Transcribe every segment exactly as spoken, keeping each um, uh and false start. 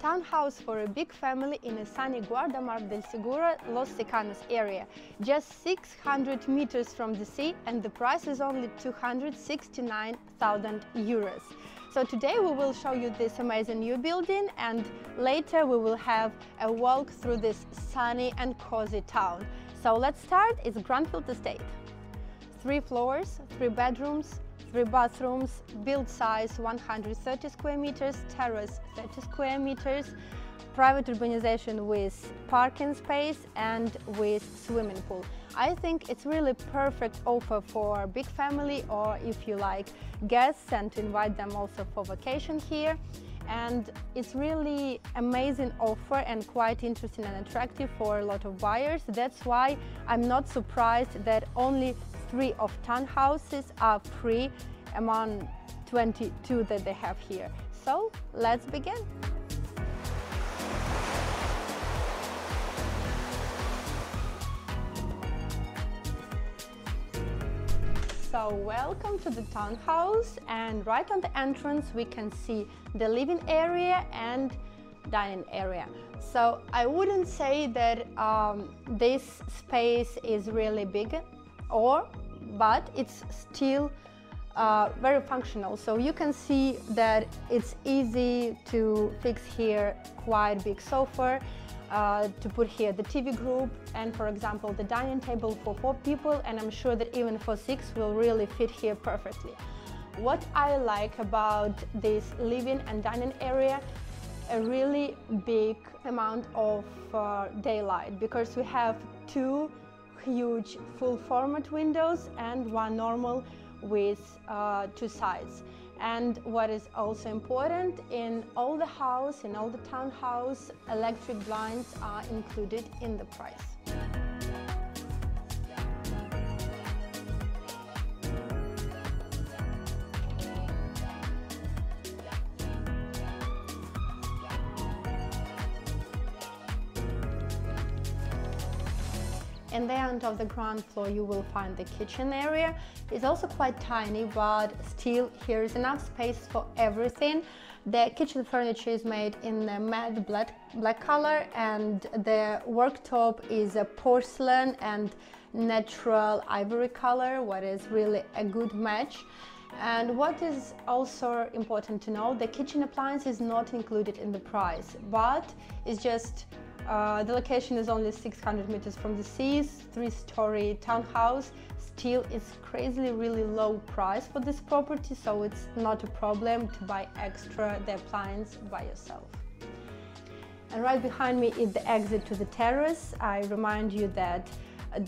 townhouse for a big family in a sunny Guardamar del Segura, Los Secanos area, just six hundred meters from the sea, and the price is only two hundred sixty-nine thousand euros. So today we will show you this amazing new building, and later we will have a walk through this sunny and cozy town. So let's start. It's Granfield Estate. Three floors, three bedrooms, three bathrooms, build size one hundred thirty square meters, terrace thirty square meters, private urbanization with parking space and with swimming pool. I think it's really perfect offer for big family, or if you like guests and to invite them also for vacation here. And it's really amazing offer and quite interesting and attractive for a lot of buyers. That's why I'm not surprised that only three of townhouses are free among twenty-two that they have here. So let's begin. So welcome to the townhouse, and right on the entrance we can see the living area and dining area. So I wouldn't say that um, this space is really big, or but it's still uh, very functional. So you can see that it's easy to fix here quite big sofa, Uh, to put here the T V group, and for example the dining table for four people, and I'm sure that even for six will really fit here perfectly. What I like about this living and dining area, a really big amount of uh, daylight, because we have two huge full format windows and one normal with uh, two sides. And what is also important, in all the house, in all the townhouse, electric blinds are included in the price. In the end of the ground floor you will find the kitchen area. It's also quite tiny, but still here is enough space for everything. The kitchen furniture is made in a matte black, black color, and the worktop is a porcelain and natural ivory color, what is really a good match. And what is also important to know, the kitchen appliance is not included in the price, but it's just Uh, the location is only six hundred meters from the sea, three-story townhouse. Still, it's crazily really low price for this property, so it's not a problem to buy extra the appliance by yourself. And right behind me is the exit to the terrace. I remind you that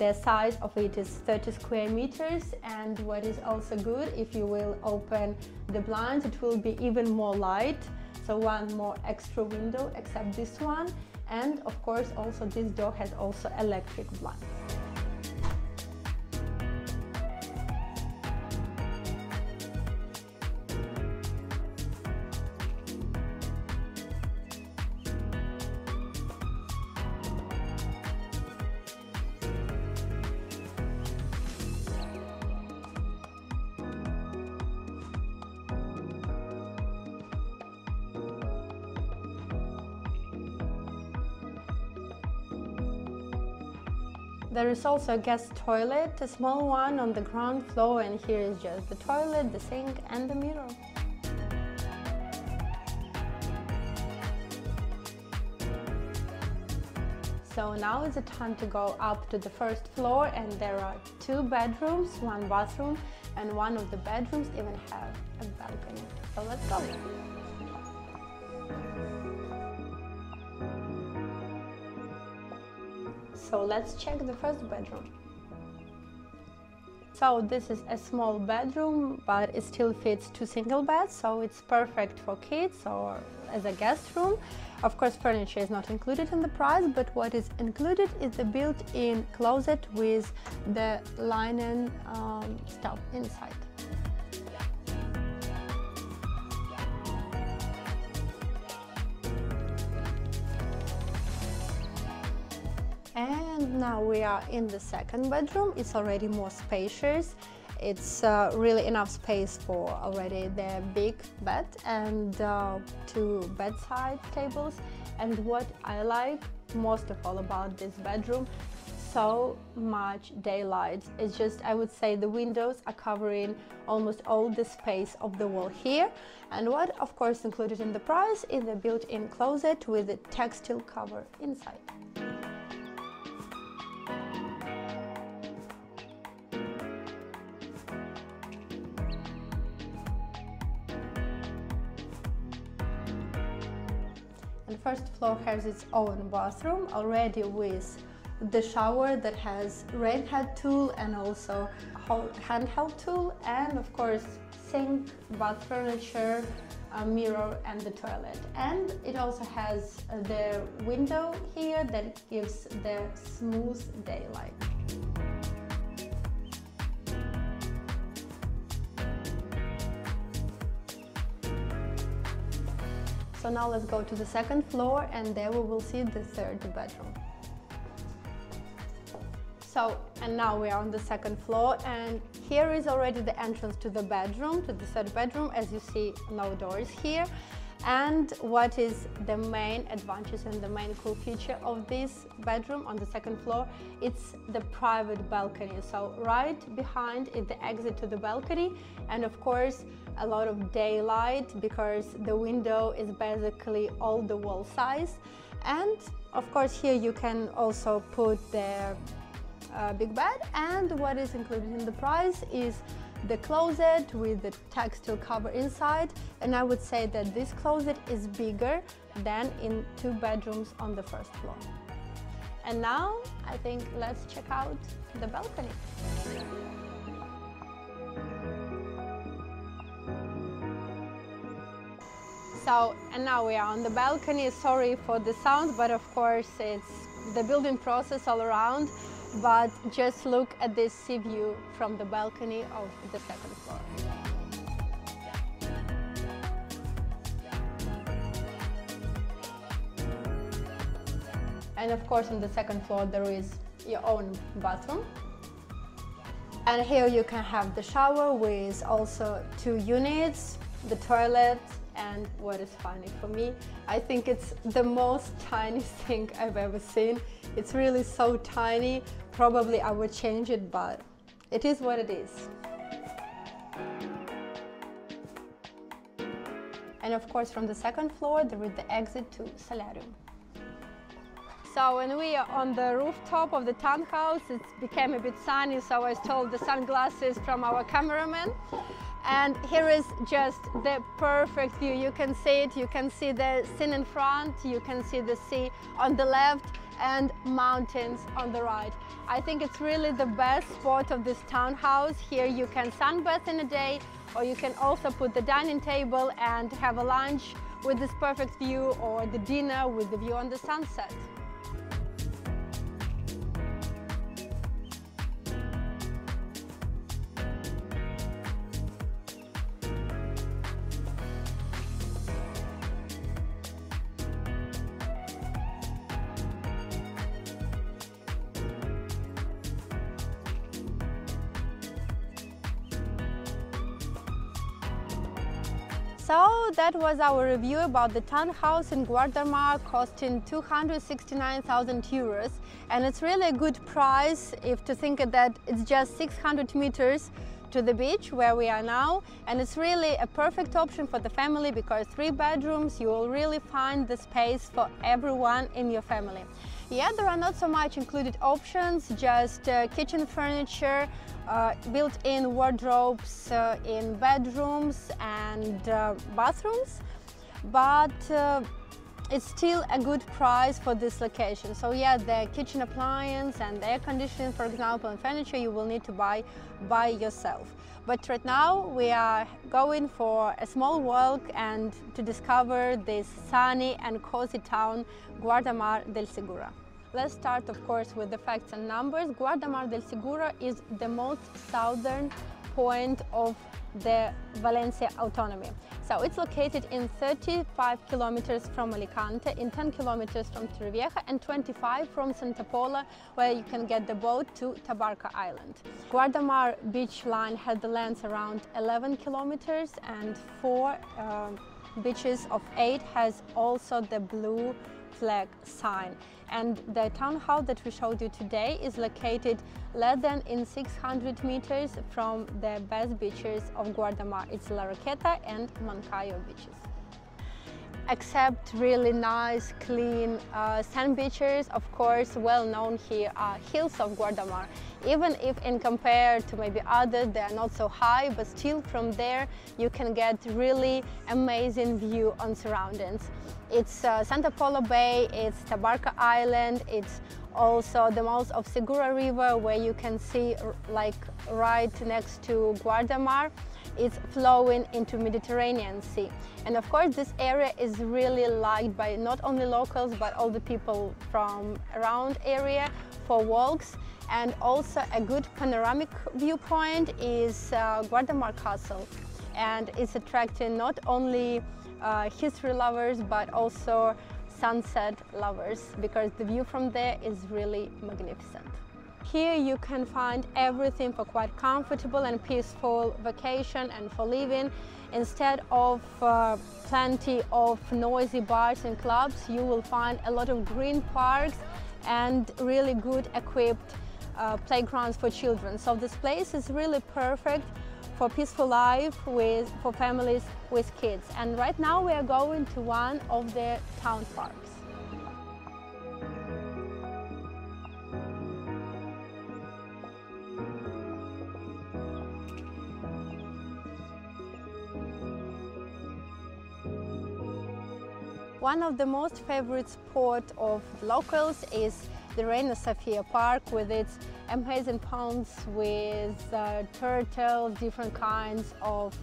the size of it is thirty square meters, and what is also good, if you will open the blinds, it will be even more light, so one more extra window except this one. And of course also this door has also electric blinds. There is also a guest toilet, a small one on the ground floor, and here is just the toilet, the sink and the mirror. So now is the time to go up to the first floor, and there are two bedrooms, one bathroom, and one of the bedrooms even have a balcony. So let's go. So let's check the first bedroom. So this is a small bedroom, but it still fits two single beds, so it's perfect for kids or as a guest room. Of course, furniture is not included in the price, but what is included is the built-in closet with the linen um, stuff inside. And now we are in the second bedroom. It's already more spacious. it's uh, really enough space for already the big bed and uh, two bedside tables. And what I like most of all about this bedroom, so much daylight. It's just, I would say the windows are covering almost all the space of the wall here. And what of course included in the price is the built-in closet with a textile cover inside. And first floor has its own bathroom already with the shower that has rain head tool and also handheld tool, and of course sink, bath furniture, a mirror and the toilet. And it also has the window here that gives the smooth daylight. So now let's go to the second floor, and there we will see the third bedroom. So, and now we are on the second floor, and here is already the entrance to the bedroom, to the third bedroom. As you see, no doors here. And what is the main advantage and the main cool feature of this bedroom on the second floor? It's the private balcony. So right behind is the exit to the balcony, and of course a lot of daylight because the window is basically all the wall size. And of course here you can also put the Uh, big bed, and what is included in the price is the closet with the textile cover inside. And I would say that this closet is bigger than in two bedrooms on the first floor. And now I think let's check out the balcony. So, and now we are on the balcony. Sorry for the sound, but of course it's the building process all around. But just look at this sea view from the balcony of the second floor. And of course on the second floor there is your own bathroom. And here you can have the shower with also two units, the toilet. And what is funny for me, I think it's the most tiny thing I've ever seen. It's really so tiny. Probably I would change it, but it is what it is. And of course from the second floor there is the exit to solarium. So when we are on the rooftop of the townhouse, it became a bit sunny, so I stole the sunglasses from our cameraman. And here is just the perfect view. You can see it, you can see the sea in front, you can see the sea on the left and mountains on the right. I think it's really the best spot of this townhouse. Here you can sunbathe in a day, or you can also put the dining table and have a lunch with this perfect view, or the dinner with the view on the sunset. So that was our review about the townhouse in Guardamar, costing two hundred sixty-nine thousand euros, and it's really a good price if to think that it's just six hundred meters to the beach where we are now, and it's really a perfect option for the family because three bedrooms, you will really find the space for everyone in your family. Yeah, there are not so much included options, just uh, kitchen furniture, uh, built-in wardrobes uh, in bedrooms and uh, bathrooms, but uh, it's still a good price for this location. So yeah, the kitchen appliance and air conditioning, for example, and furniture you will need to buy by yourself. But right now we are going for a small walk and to discover this sunny and cozy town, Guardamar del Segura. Let's start, of course, with the facts and numbers. Guardamar del Segura is the most southern point of the Valencia autonomy. So it's located in thirty-five kilometers from Alicante, in ten kilometers from Torrevieja, and twenty-five from Santa Pola, where you can get the boat to Tabarca Island. Guardamar beach line had the length around eleven kilometers, and four uh, beaches of eight has also the blue flag sign. And the townhouse that we showed you today is located less than in six hundred meters from the best beaches of Guardamar. It's La Roqueta and Mancayo beaches. Except really nice, clean uh, sand beaches, of course, well known here are hills of Guardamar. Even if in compared to maybe others, they are not so high, but still from there you can get really amazing view on surroundings. It's uh, Santa Pola Bay, it's Tabarca Island, it's also the mouth of Segura River, where you can see like right next to Guardamar, it's flowing into Mediterranean Sea. And of course this area is really liked by not only locals but all the people from around area for walks. And also a good panoramic viewpoint is uh, Guardamar Castle, and it's attracting not only uh, history lovers but also sunset lovers, because the view from there is really magnificent. Here you can find everything for quite comfortable and peaceful vacation and for living. Instead of uh, plenty of noisy bars and clubs, you will find a lot of green parks and really good equipped uh, playgrounds for children. So this place is really perfect for peaceful life with, for families with kids. And right now we are going to one of the town parks. One of the most favorite spots of locals is the Reina Sofia Park, with its amazing ponds with uh, turtles, different kinds of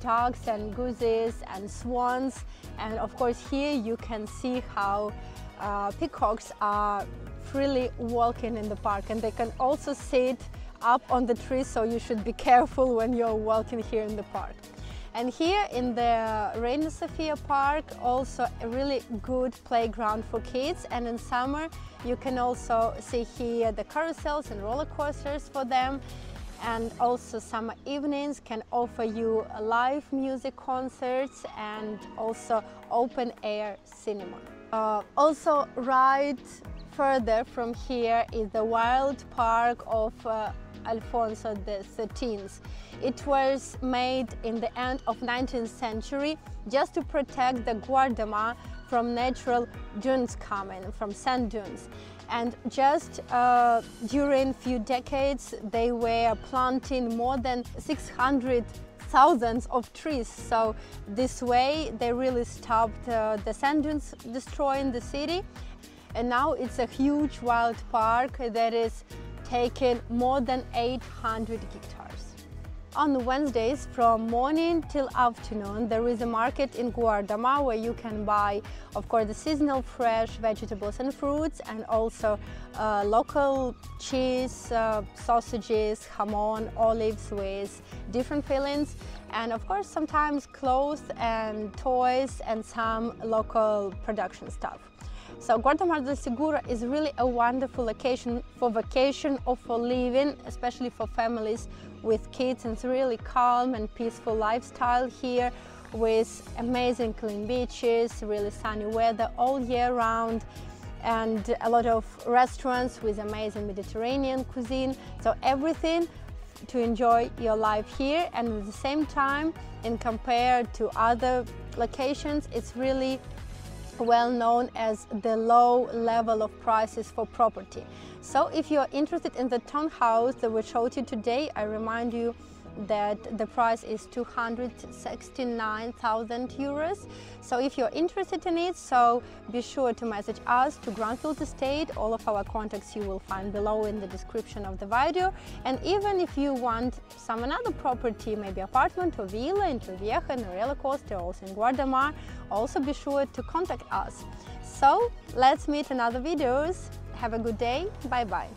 ducks and geese and swans. And of course here you can see how uh, peacocks are freely walking in the park, and they can also sit up on the trees, so you should be careful when you're walking here in the park. And here in the Reina Sofia Park, also a really good playground for kids. And in summer, you can also see here the carousels and roller coasters for them. And also summer evenings can offer you live music concerts and also open air cinema. Uh, also right further from here is the wild park of uh, Alfonso the thirteenth. It was made in the end of nineteenth century just to protect the Guardamar from natural dunes coming, from sand dunes. And just uh, during few decades they were planting more than six hundred thousands of trees, so this way they really stopped uh, the sand dunes destroying the city. And now it's a huge wild park that is taken more than eight hundred hectares. On Wednesdays from morning till afternoon there is a market in Guardamar where you can buy, of course, the seasonal fresh vegetables and fruits, and also uh, local cheese, uh, sausages, jamon, olives with different fillings, and of course sometimes clothes and toys and some local production stuff. So Guardamar del Segura is really a wonderful location for vacation or for living, especially for families with kids. And it's really calm and peaceful lifestyle here, with amazing clean beaches, really sunny weather all year round, and a lot of restaurants with amazing Mediterranean cuisine. So everything to enjoy your life here, and at the same time, in compared to other locations, it's really well known as the low level of prices for property. So if you're interested in the townhouse that we showed you today, I remind you that the price is two hundred sixty-nine thousand euros. So if you're interested in it, so be sure to message us to Granfield Estate. All of our contacts you will find below in the description of the video. And even if you want some another property, maybe apartment or villa in Torrevieja and roller coaster, also in Guardamar, also be sure to contact us. So let's meet in other videos. Have a good day. Bye bye.